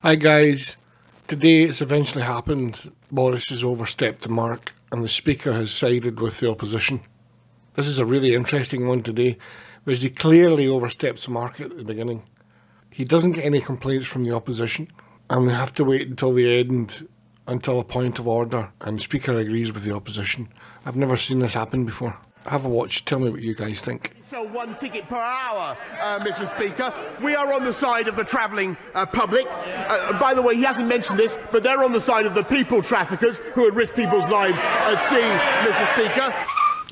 Hi guys, today it's eventually happened. Boris has overstepped the mark and the Speaker has sided with the opposition. This is a really interesting one today, because he clearly oversteps the mark at the beginning. He doesn't get any complaints from the opposition and we have to wait until the end, until a point of order and the Speaker agrees with the opposition. I've never seen this happen before. Have a watch, tell me what you guys think. So one ticket per hour, Mr. Speaker. We are on the side of the travelling public. By the way, he hasn't mentioned this, but they're on the side of the people traffickers who would risk people's lives at sea, Mr. Speaker.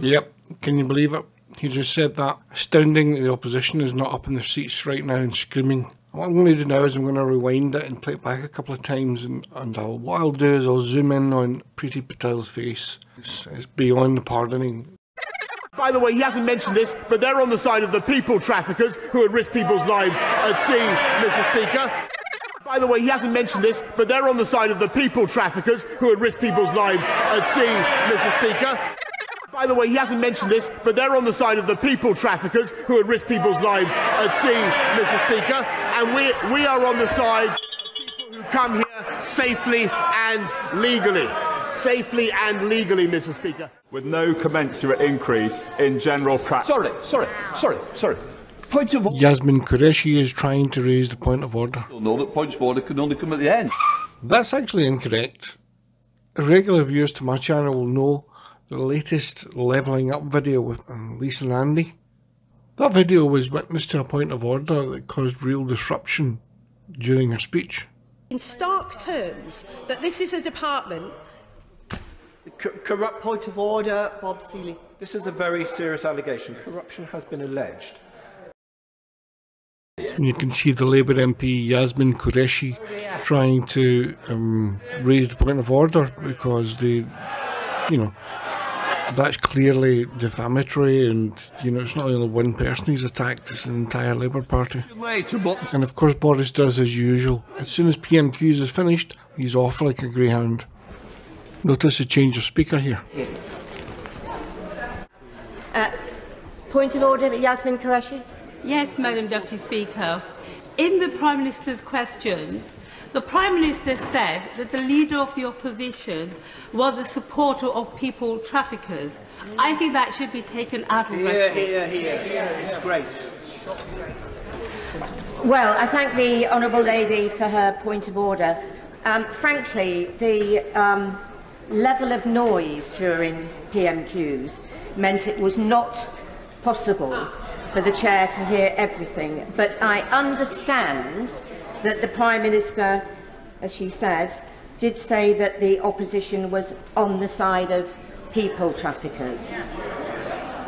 Yep, can you believe it? He just said that. Astounding that the opposition is not up in their seats right now and screaming. What I'm going to do now is I'm going to rewind it and play it back a couple of times, and what I'll do is I'll zoom in on Priti Patel's face. It's beyond pardoning. By the way, he hasn't mentioned this, but they're on the side of the people traffickers who would risk people's lives at sea, Mr. Speaker. By the way, he hasn't mentioned this, but they're on the side of the people traffickers who would risk people's lives at sea, Mr. Speaker. By the way, he hasn't mentioned this, but they're on the side of the people traffickers who would risk people's lives at sea, Mr. Speaker. And we are on the side of people who come here safely and legally. Safely and legally, Mr. Speaker. With no commensurate increase in general practice. Sorry. Point of order. Yasmin Qureshi is trying to raise the point of order. No, that points of order can only come at the end. That's actually incorrect. Regular viewers to my channel will know the latest levelling up video with Lisa Nandy. That video was witness to a point of order that caused real disruption during her speech. In stark terms, that this is a department. Corrupt point of order, Bob Seeley. This is a very serious allegation. Corruption has been alleged. And you can see the Labour MP Yasmin Qureshi trying to raise the point of order because they, you know, that's clearly defamatory and, you know, it's not only one person he's attacked, it's an entire Labour Party. And of course Boris does as usual. As soon as PMQs is finished, he's off like a greyhound. Notice a change of speaker here. Point of order, Yasmin Qureshi. Yes, Madam Deputy Speaker. In the Prime Minister's questions, the Prime Minister said that the leader of the opposition was a supporter of people traffickers. I think that should be taken out of record. Here. Disgrace. Well, I thank the Honourable Lady for her point of order. Frankly, the level of noise during PMQs meant it was not possible for the chair to hear everything, but I understand that the Prime Minister, as she says, did say that the opposition was on the side of people traffickers.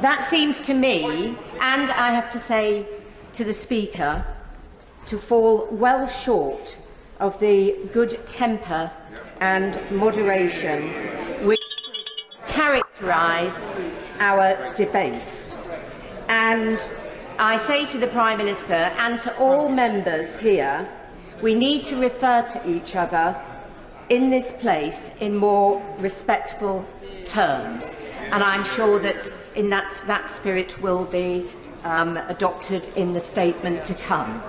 That seems to me, and I have to say to the Speaker, to fall well short of the good temper and moderation which characterise our debates. And I say to the Prime Minister and to all members here, we need to refer to each other in this place in more respectful terms. And I'm sure that in that spirit will be adopted in the statement to come.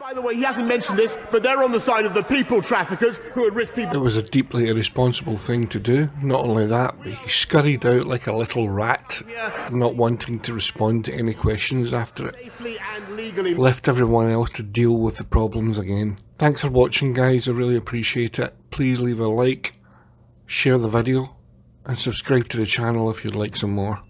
By the way, he hasn't mentioned this, but they're on the side of the people traffickers who would risk people. It was a deeply irresponsible thing to do. Not only that, but he scurried out like a little rat, not wanting to respond to any questions after it. Safely and legally. Left everyone else to deal with the problems again. Thanks for watching, guys. I really appreciate it. Please leave a like, share the video, and subscribe to the channel if you'd like some more.